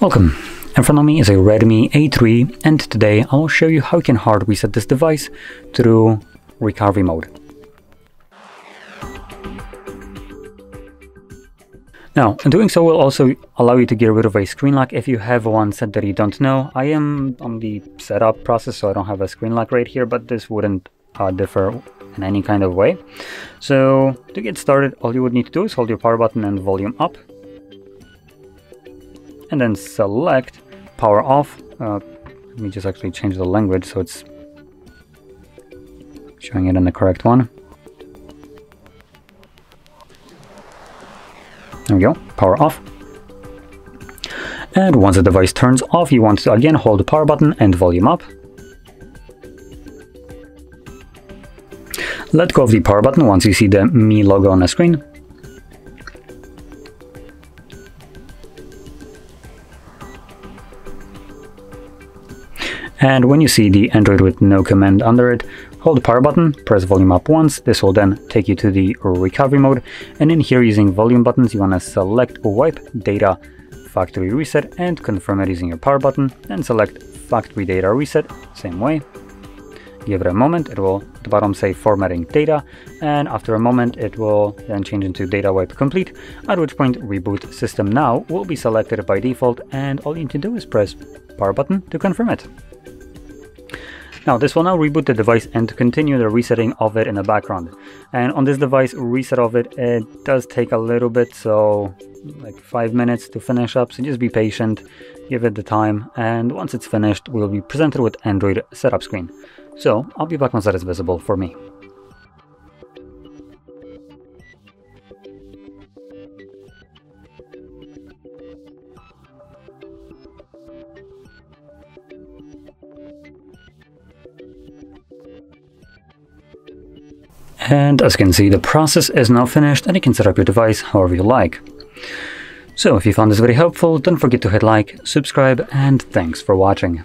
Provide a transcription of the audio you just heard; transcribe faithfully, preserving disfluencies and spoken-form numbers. Welcome! In front of me is a Redmi A three, and today I will show you how you can hard reset this device through recovery mode. Now, in doing so will also allow you to get rid of a screen lock if you have one set that you don't know. I am on the setup process, so I don't have a screen lock right here, but this wouldn't uh, differ in any kind of way. So, to get started, all you would need to do is hold your power button and volume up, and then select power off. Uh, let me just actually change the language so it's showing it in the correct one. There we go, power off. And once the device turns off, you want to again hold the power button and volume up. Let go of the power button once you see the Mi logo on the screen. And when you see the Android with no command under it, hold the power button, press volume up once. This will then take you to the recovery mode. And in here, using volume buttons, you want to select wipe data factory reset and confirm it using your power button. Then select factory data reset, same way. Give it a moment, it will at the bottom say formatting data. And after a moment, it will then change into data wipe complete, at which point reboot system now will be selected by default. And all you need to do is press power button to confirm it. Now, this will now reboot the device and continue the resetting of it in the background. And on this device, reset of it, it does take a little bit, so like five minutes to finish up. So just be patient, give it the time, and once it's finished, we'll be presented with Android setup screen. So I'll be back once that is visible for me. And as you can see, the process is now finished and you can set up your device however you like. So if you found this very helpful, don't forget to hit like, subscribe, and thanks for watching.